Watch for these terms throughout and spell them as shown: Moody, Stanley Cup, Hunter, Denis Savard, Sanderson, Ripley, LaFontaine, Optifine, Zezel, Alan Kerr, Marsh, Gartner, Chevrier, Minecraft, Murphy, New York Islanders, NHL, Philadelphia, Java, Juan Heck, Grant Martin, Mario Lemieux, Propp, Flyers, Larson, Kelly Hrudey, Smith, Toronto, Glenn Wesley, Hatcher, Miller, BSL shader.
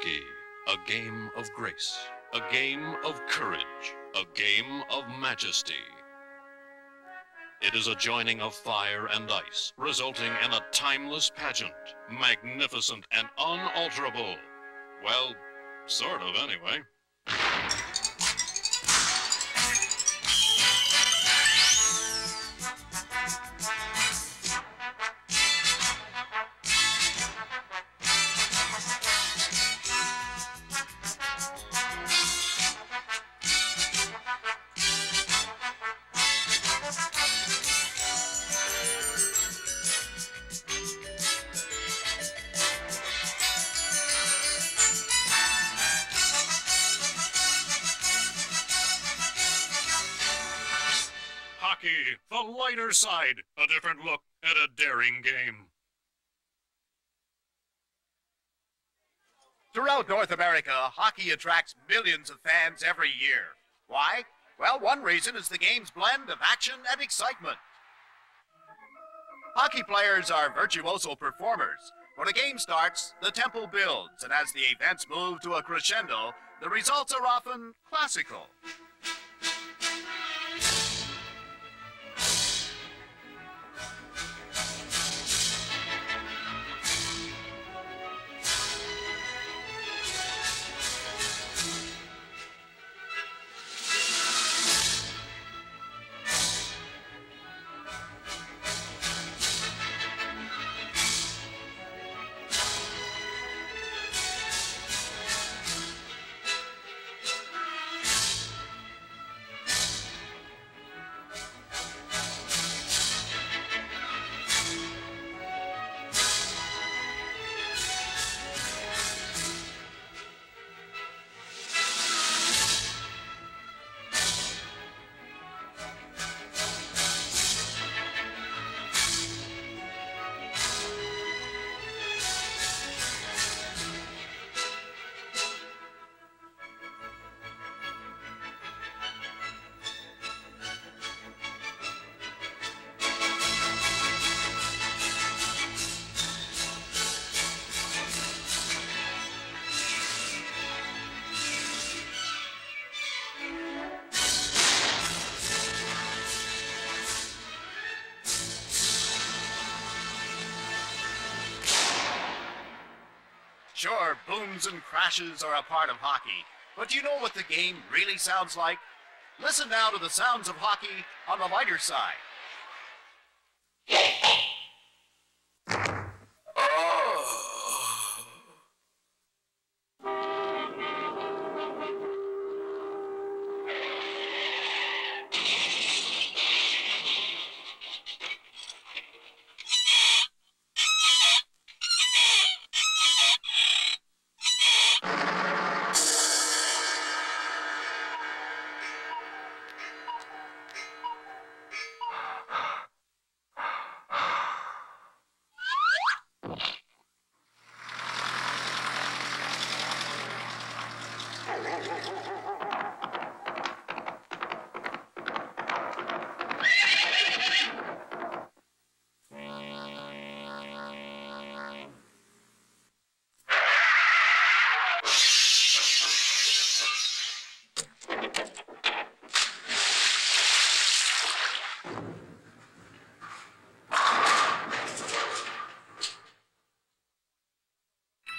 Hockey, a game of grace, a game of courage, a game of majesty. It is a joining of fire and ice, resulting in a timeless pageant, magnificent and unalterable. Well, sort of anyway. The lighter side, a different look at a daring game. Throughout North America, hockey attracts millions of fans every year. Why? Well, one reason is the game's blend of action and excitement. Hockey players are virtuoso performers. When a game starts, the tempo builds, and as the events move to a crescendo, the results are often classical. Sure, booms and crashes are a part of hockey, but do you know what the game really sounds like? Listen now to the sounds of hockey on the lighter side.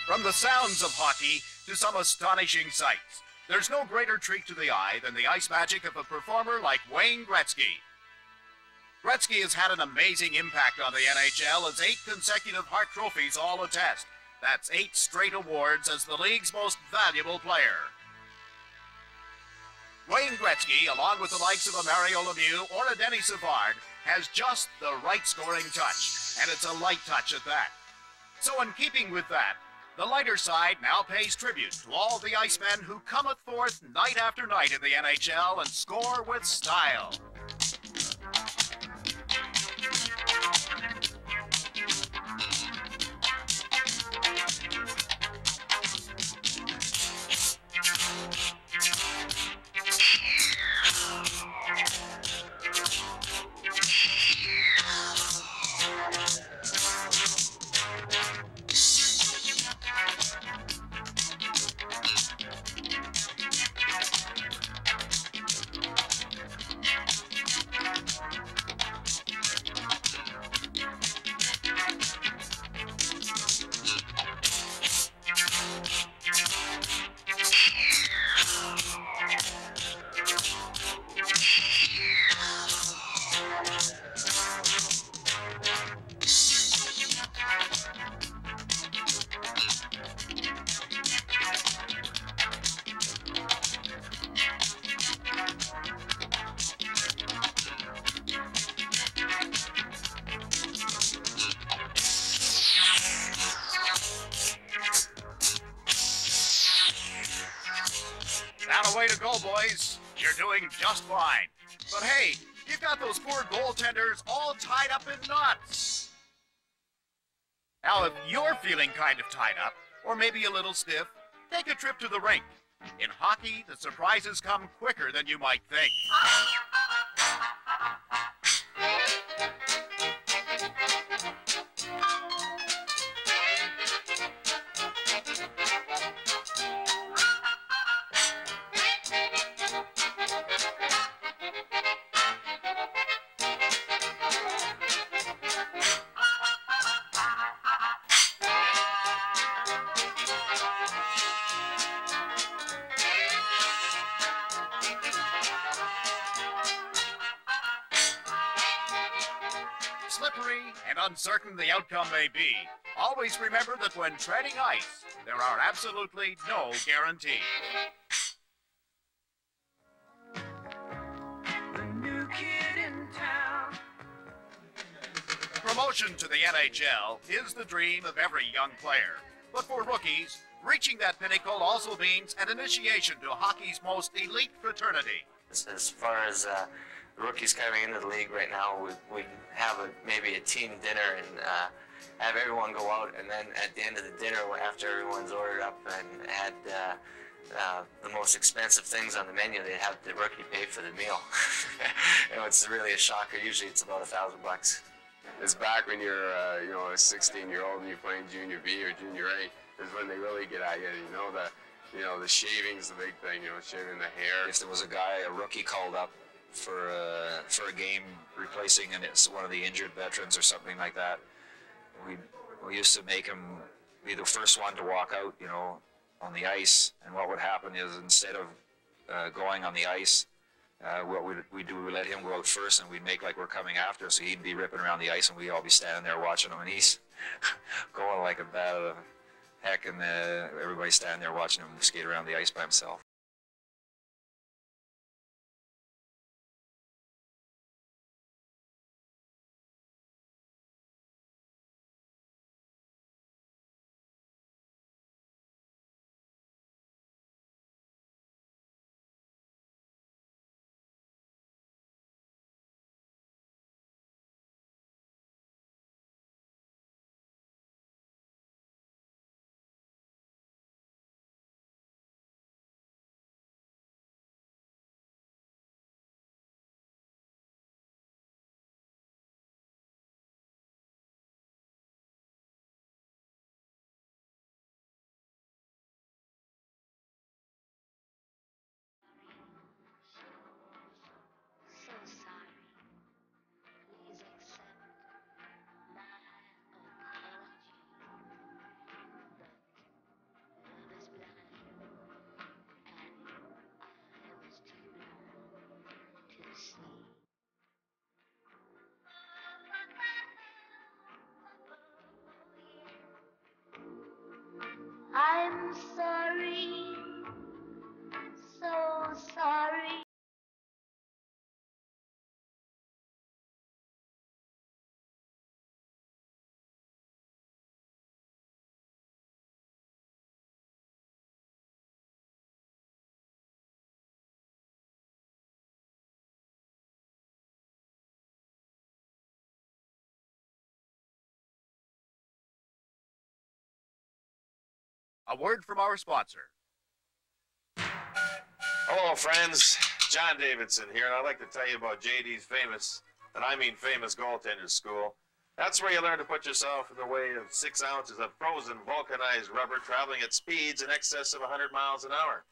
From the sounds of hockey to some astonishing sights, there's no greater treat to the eye than the ice magic of a performer like Wayne Gretzky. Gretzky has had an amazing impact on the NHL as 8 consecutive Hart trophies all attest. That's 8 straight awards as the league's most valuable player. Wayne Gretzky, along with the likes of a Mario Lemieux or a Denis Savard, has just the right scoring touch, and it's a light touch at that. So in keeping with that, the lighter side now pays tribute to all the icemen who cometh forth night after night in the NHL and score with style. go, boys. You're doing just fine. But hey, you've got those poor goaltenders all tied up in knots. Now, if you're feeling kind of tied up, or maybe a little stiff, take a trip to the rink. In hockey, the surprises come quicker than you might think. Uncertain the outcome may be, always remember that when treading ice, there are absolutely no guarantees. The new kid in town. Promotion to the NHL is the dream of every young player, but for rookies, reaching that pinnacle also means an initiation to hockey's most elite fraternity. As far as rookies coming into the league right now, we have maybe a team dinner and have everyone go out, and then at the end of the dinner, after everyone's ordered up and had the most expensive things on the menu, they have the rookie pay for the meal. And it's really a shocker. Usually it's about $1,000. It's back when you're you know, a 16-year-old and you're playing Junior B or Junior A is when they really get at you. You know, the shaving's the big thing. You know, shaving the hair. If there was a rookie called up for a game replacing one of the injured veterans or something like that, we used to make him be the first one to walk out, you know, on the ice. And what would happen is, instead of going on the ice, what we do, we let him go out first, and we'd make like we're coming after, so he'd be ripping around the ice and we'd all be standing there watching him, and he's going like a bat out of heck, and everybody's standing there watching him skate around the ice by himself. I'm sorry, so sorry. A word from our sponsor. Hello, friends. John Davidson here, and I'd like to tell you about JD's famous, and I mean famous, goaltender school. That's where you learn to put yourself in the way of 6 ounces of frozen vulcanized rubber traveling at speeds in excess of 100 miles an hour.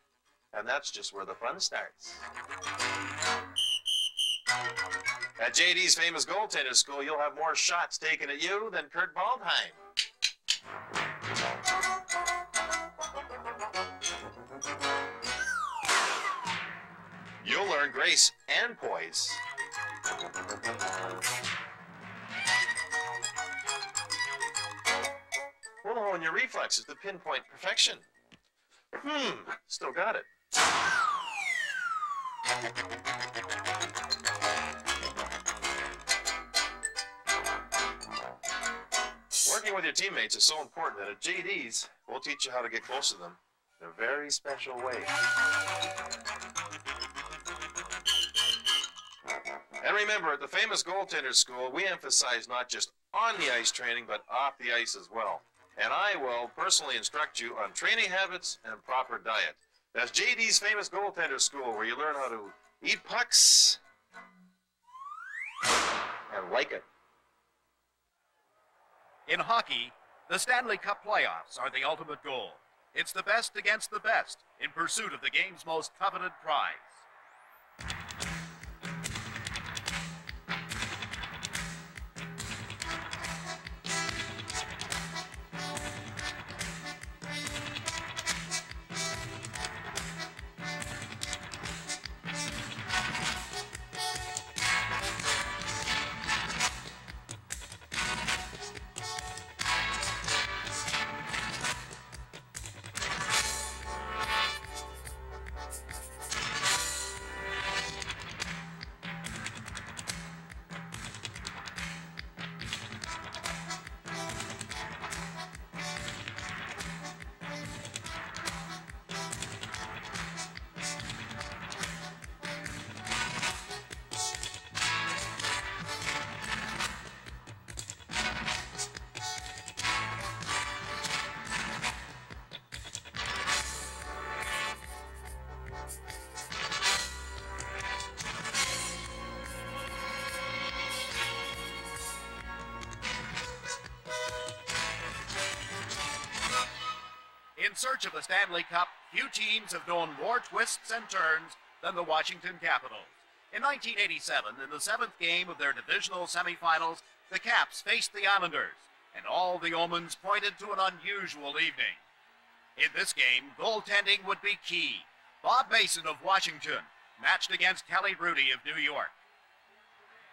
And that's just where the fun starts. At JD's famous goaltender school, you'll have more shots taken at you than Kurt Baldheim. You'll learn grace and poise. We'll hone your reflexes to pinpoint perfection. Still got it. Working with your teammates is so important that at JD's, we'll teach you how to get close to them in a very special way. remember, at the famous goaltender school, we emphasize not just on-the-ice training, but off the ice as well. And I will personally instruct you on training habits and proper diet. That's JD's famous goaltender school, where you learn how to eat pucks and like it. In hockey, the Stanley Cup playoffs are the ultimate goal. It's the best against the best in pursuit of the game's most coveted prize. In search of the Stanley Cup, few teams have known more twists and turns than the Washington Capitals. In 1987, in the seventh game of their divisional semifinals, the Caps faced the Islanders, and all the omens pointed to an unusual evening. In this game, goaltending would be key. Bob Mason of Washington matched against Kelly Hrudey of New York.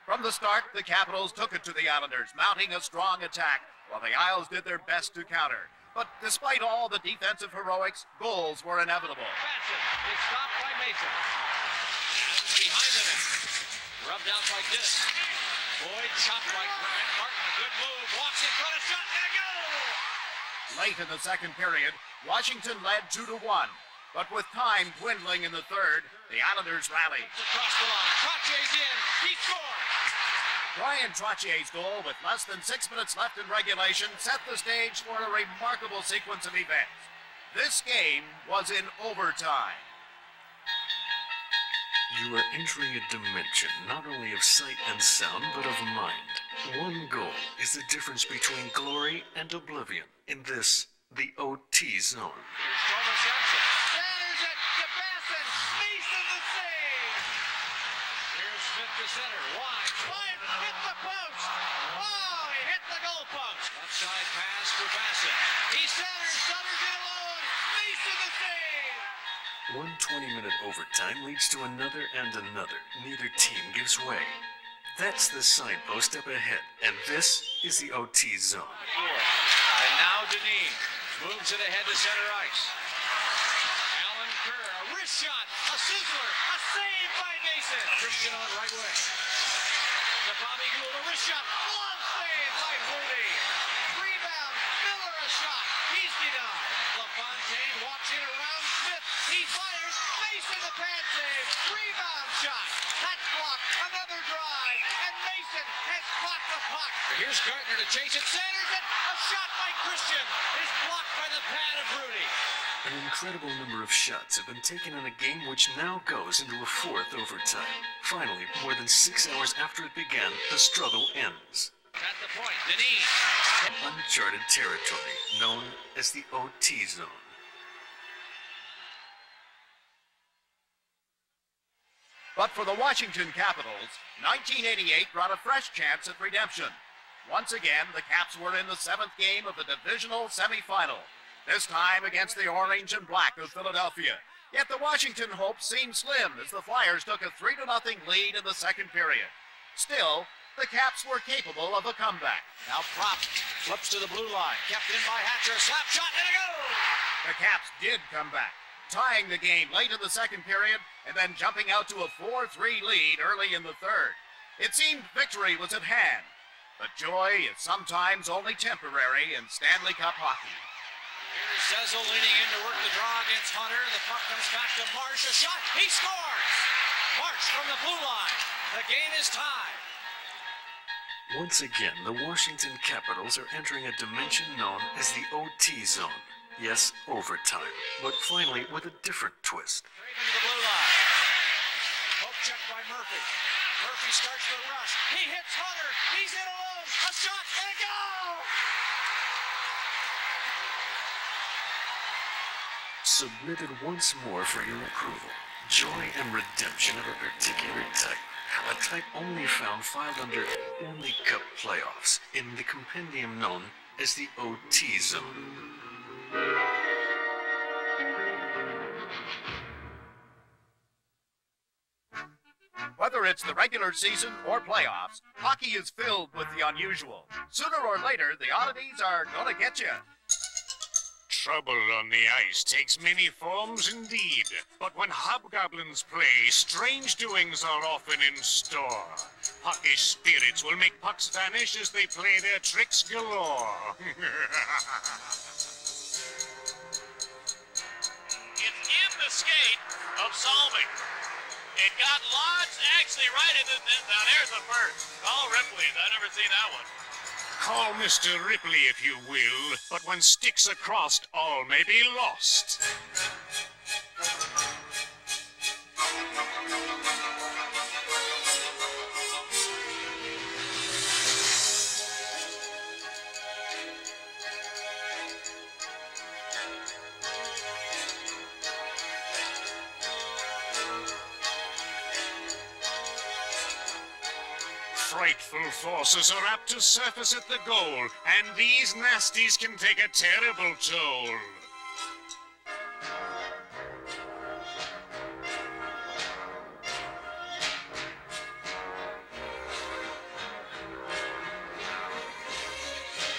From the start, the Capitals took it to the Islanders, mounting a strong attack, while the Isles did their best to counter. But despite all the defensive heroics, goals were inevitable. Matson is stopped by Mason. That's behind the net. Rubbed out by Dis. Boyd shot by Grant Martin. A good move. Walks in front of shot and a goal. Late in the second period, Washington led 2-1. But with time dwindling in the third, the Islanders rallied. Across the line. Trottier's in. He scores. Brian Trottier's goal, with less than 6 minutes left in regulation, set the stage for a remarkable sequence of events. This game was in overtime. You are entering a dimension not only of sight and sound, but of mind. One goal is the difference between glory and oblivion. In this, the OT zone. One 20-minute overtime leads to another and another. Neither team gives way. That's the signpost up ahead, and this is the OT zone. And now Denis moves it ahead to center ice. Alan Kerr, a wrist shot, a sizzler, a save by Mason. Christian on right wing. To Bobby Goulder, a wrist shot, long save by Moody. Rebound, Miller a shot, he's denied. LaFontaine walks in around Smith, he fires, Mason the pad save, rebound shot, that's blocked, another drive, and Mason has caught the puck. Here's Gartner to chase it, Sanderson, a shot by Christian, is blocked by the pad of Hrudey. An incredible number of shots have been taken in a game which now goes into a fourth overtime. Finally, more than 6 hours after it began, the struggle ends. At the point, Denis. Uncharted territory, known as the OT zone. But for the Washington Capitals, 1988 brought a fresh chance at redemption. Once again, the Caps were in the seventh game of the divisional semifinal, this time against the orange and black of Philadelphia. Yet the Washington hopes seemed slim as the Flyers took a 3-0 lead in the second period. Still, the Caps were capable of a comeback. Now Propp flips to the blue line. Kept in by Hatcher. Slap shot and a goal! The Caps did come back, tying the game late in the second period and then jumping out to a 4-3 lead early in the third. It seemed victory was at hand. But joy is sometimes only temporary in Stanley Cup hockey. Here's Zezel leaning in to work the draw against Hunter. The puck comes back to Marsh. A shot. He scores! Marsh from the blue line. The game is tied. Once again, the Washington Capitals are entering a dimension known as the OT zone. Yes, overtime, but finally with a different twist. Straight into the blue line. Poke check by Murphy. Murphy starts the rush. He hits Hunter. He's in alone. A shot and a goal! Submitted once more for your approval. Joy and redemption of a particular type. A type only found filed under Stanley Cup playoffs in the compendium known as the OT zone. Whether it's the regular season or playoffs, hockey is filled with the unusual. Sooner or later, the oddities are gonna get you. Trouble on the ice takes many forms indeed, but when hobgoblins play, strange doings are often in store. Puckish spirits will make pucks vanish as they play their tricks galore. The skate of Solving. It got lodged actually right in the... Now there's the first. Call Ripley. I've never seen that one. Call Mr. Ripley if you will, but when sticks are crossed, all may be lost. Frightful forces are apt to surface at the goal, and these nasties can take a terrible toll.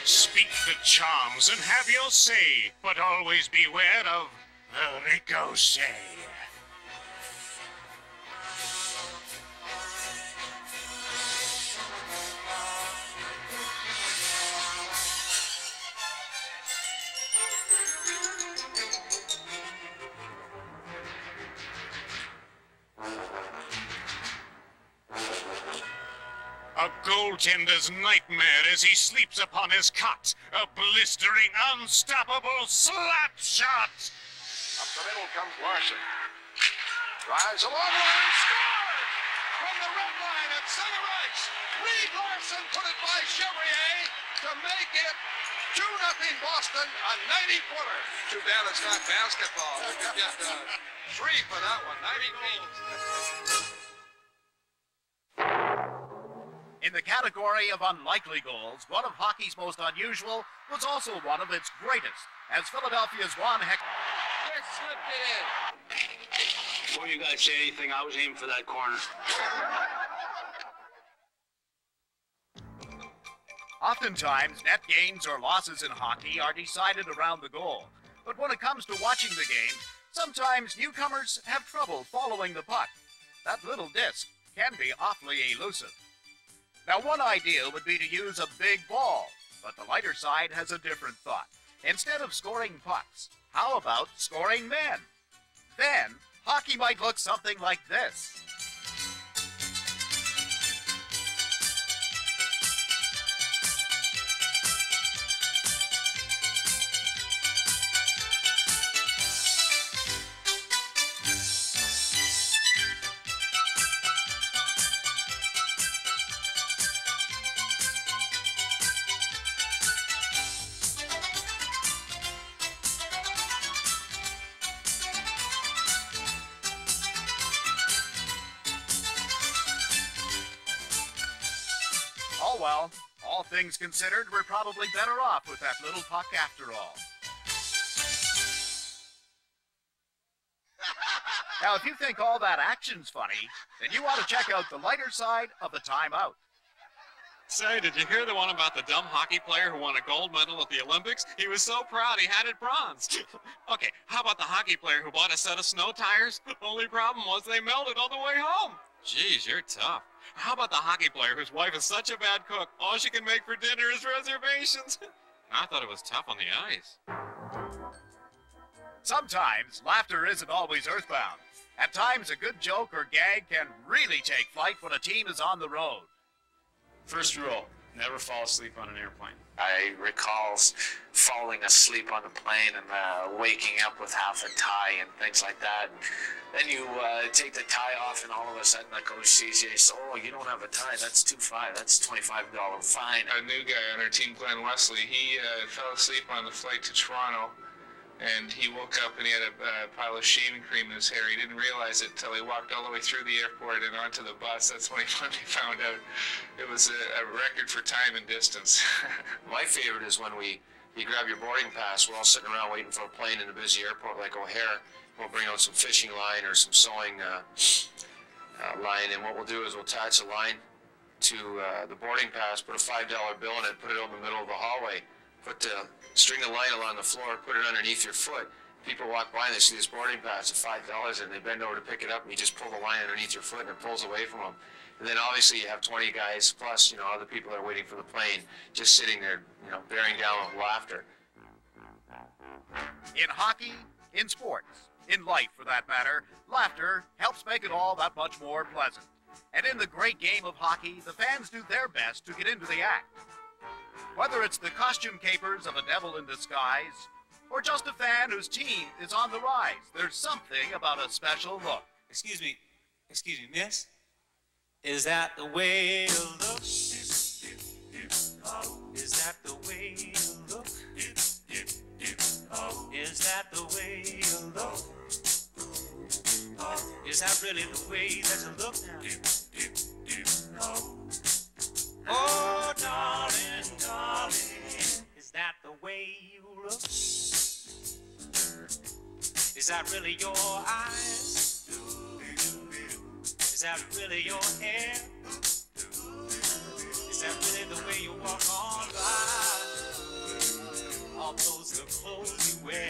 Speak the charms and have your say, but always beware of the ricochet. Goaltender's nightmare as he sleeps upon his cot. A blistering, unstoppable slap shot. Up the middle comes Larson. Drives a long line, scores! From the red line at center ice, Reed Larson put it by Chevrier to make it 2-0 Boston, a 90-footer. Too bad it's not basketball. You could get 3 for that one, 90 goals. In the category of unlikely goals, one of hockey's most unusual was also one of its greatest, as Philadelphia's Juan Heck slipped it in. Before you guys say anything, I was aiming for that corner. Oftentimes, net gains or losses in hockey are decided around the goal. But when it comes to watching the game, sometimes newcomers have trouble following the puck. That little disc can be awfully elusive. Now, one idea would be to use a big ball, but the lighter side has a different thought. Instead of scoring pucks, how about scoring men? Then, hockey might look something like this. Well, all things considered, we're probably better off with that little puck after all. Now, if you think all that action's funny, then you ought to check out the lighter side of the timeout. Say, did you hear the one about the dumb hockey player who won a gold medal at the Olympics? He was so proud he had it bronze. Okay, how about the hockey player who bought a set of snow tires? Only problem was they melted on the way home. Geez, you're tough. How about the hockey player whose wife is such a bad cook, all she can make for dinner is reservations? I thought it was tough on the ice. Sometimes, laughter isn't always earthbound. At times, a good joke or gag can really take flight when a team is on the road. First rule, never fall asleep on an airplane. I recall falling asleep on the plane and waking up with half a tie and things like that. And then you take the tie off, and all of a sudden the coach sees you. Says, "Oh, you don't have a tie. That's $2.50. That's $25 fine." A new guy on our team, Glenn Wesley, he fell asleep on the flight to Toronto, and he woke up and he had a pile of shaving cream in his hair. He didn't realize it until he walked all the way through the airport and onto the bus. That's when he finally found out. It was a record for time and distance. My favorite is when you grab your boarding pass. We're all sitting around waiting for a plane in a busy airport like O'Hare. We'll bring out some fishing line or some sewing line, and what we'll do is we'll attach a line to the boarding pass, put a $5 bill in it, put it over the middle of the hallway, string the line along the floor, put it underneath your foot. People walk by and they see this boarding pass of $5 and they bend over to pick it up, and you just pull the line underneath your foot and it pulls away from them. And then obviously you have 20 guys plus, you know, other people that are waiting for the plane just sitting there, you know, bearing down with laughter. In hockey, in sports, in life for that matter, laughter helps make it all that much more pleasant. And in the great game of hockey, the fans do their best to get into the act. Whether it's the costume capers of a devil in disguise, or just a fan whose team is on the rise, there's something about a special look. Excuse me, miss? Is that the way you look? Is that the way you look? Is that the way you look? Is that really the way that you look now? Oh, darling, darling, is that the way you look? Is that really your eyes? Is that really your hair? Is that really the way you walk on by? All those the clothes you wear.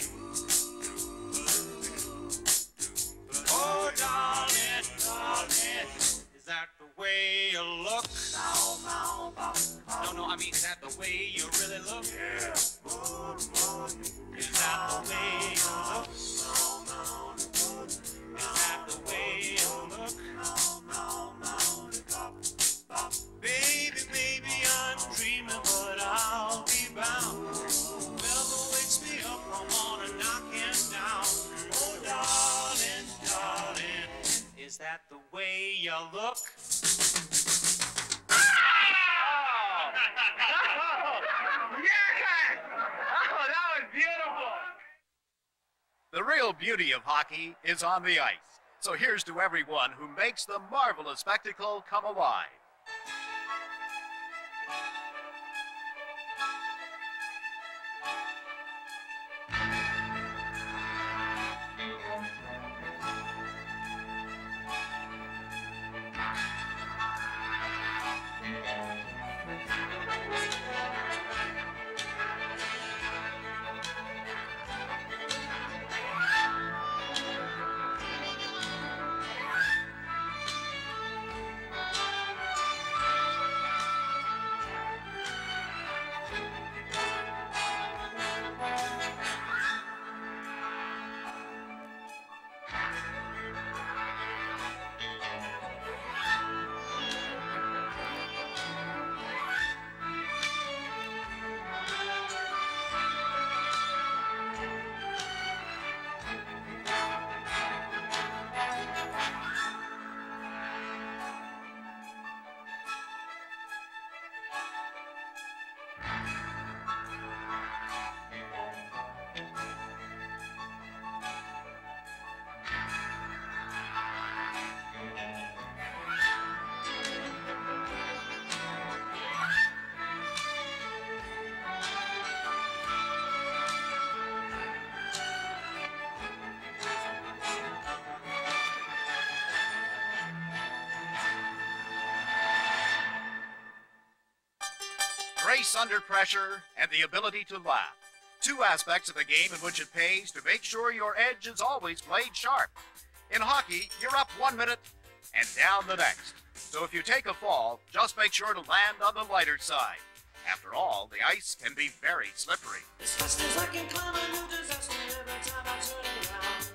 Oh, darling, darling, is that the way you look? No, I mean, is that the way you really look? Yeah. Is that the way you look? Is that the way you look? Baby, baby, I'm dreaming, but I'll be bound. Whoever wakes me up, I wanna knock him down. Oh, darling, darling, is that the way you look? The real beauty of hockey is on the ice. So here's to everyone who makes the marvelous spectacle come alive. Grace under pressure and the ability to laugh. Two aspects of the game in which it pays to make sure your edge is always played sharp. In hockey, you're up 1 minute and down the next. So if you take a fall, just make sure to land on the lighter side. After all, the ice can be very slippery. As fast as I can climb, I know disaster every time I turn around.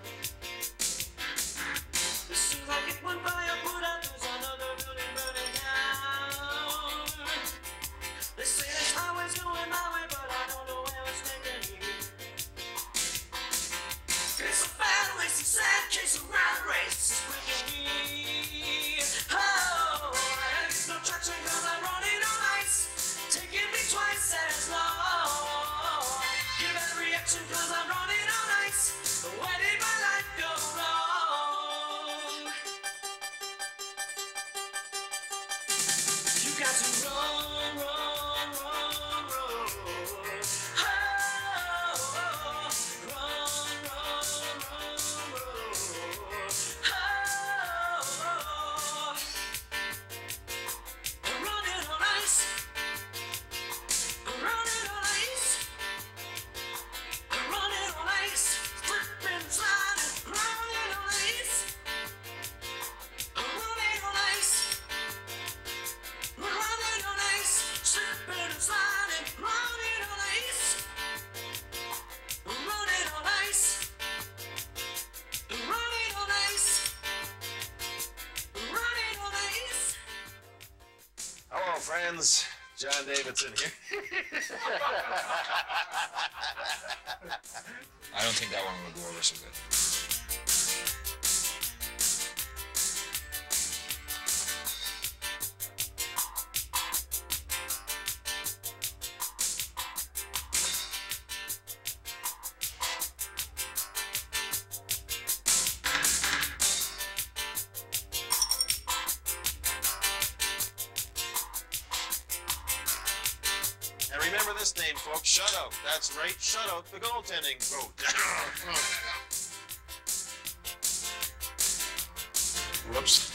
John Davidson here. I don't think that one would go over so good. Shutout, that's right, shutout, the goaltending vote. Whoops.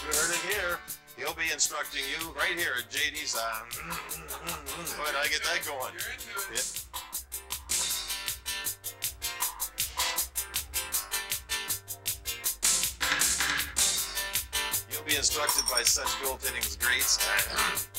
You heard it here. He'll be instructing you right here at JD's. But I get that going. Yeah. Instructed by such goaltending greats.